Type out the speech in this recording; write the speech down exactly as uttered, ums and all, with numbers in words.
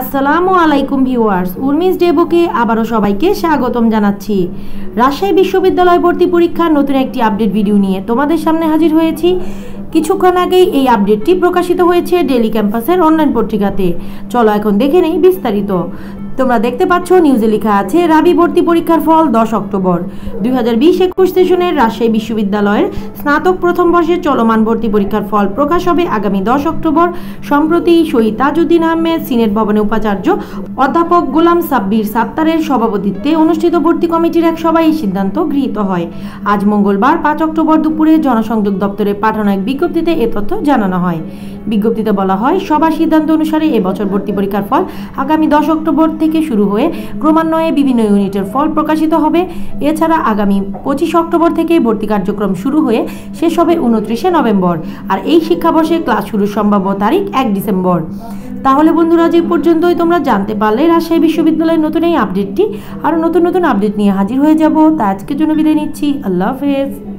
আসসালামু আলাইকুম ভিউয়ার্স, উর্মিস ডেবুকে আবারও সবাইকে স্বাগতম জানাচ্ছি। রাজশাহী বিশ্ববিদ্যালয় ভর্তি পরীক্ষার নতুন একটি আপডেট ভিডিও নিয়ে তোমাদের সামনে হাজির হয়েছি। কিছুক্ষণ আগেই এই আপডেটটি প্রকাশিত হয়েছে ডেইলি ক্যাম্পাসের অনলাইন পত্রিকাতে। চলো এখন দেখে নেই বিস্তারিত। তোমরা দেখতে পাচ্ছ নিউজে লেখা আছে, রাবি ভর্তি পরীক্ষার ফল দশ অক্টোবর দুই হাজার বিশ একুশ সেশনের রাজশাহী বিশ্ববিদ্যালয়ের স্নাতক প্রথম বর্ষের চলমান ভর্তি পরীক্ষার ফল প্রকাশ হবে আগামী দশ অক্টোবর। সম্প্রতি শহীদ তাজউদ্দিন আহমেদ সিনেট ভবনে উপাচার্য অধ্যাপক গোলাম সাব্বির সাত্তারের সভাপতিত্বে অনুষ্ঠিত ভর্তি কমিটির এক সভায় এই সিদ্ধান্ত গৃহীত হয়। আজ মঙ্গলবার পাঁচ অক্টোবর দুপুরে জনসংযোগ দপ্তরে পাঠানো এক বিজ্ঞপ্তিতে এ তথ্য জানানো হয়। বিজ্ঞপ্তিতে বলা হয়, সবার সিদ্ধান্ত অনুসারে এবছর ভর্তি পরীক্ষার ফল আগামী দশ অক্টোবর থেকে শুরু হয়ে ক্রমান্বয়ে বিভিন্ন ইউনিটের ফল প্রকাশিত হবে। এছাড়া আগামী পঁচিশ অক্টোবর থেকে ভর্তি কার্যক্রম শুরু হয়ে শেষ হবে উনত্রিশে নভেম্বর। আর এই শিক্ষাবর্ষে ক্লাস শুরুর সম্ভাব্য তারিখ এক ডিসেম্বর। তাহলে বন্ধুরা, যে পর্যন্তই তোমরা জানতে পারলে। রাজশাহী বিশ্ববিদ্যালয়ের নতুন এই আপডেটটি, আরও নতুন নতুন আপডেট নিয়ে হাজির হয়ে যাব। তা আজকের জন্য বিদায় নিচ্ছি। আল্লাহ হাফেজ।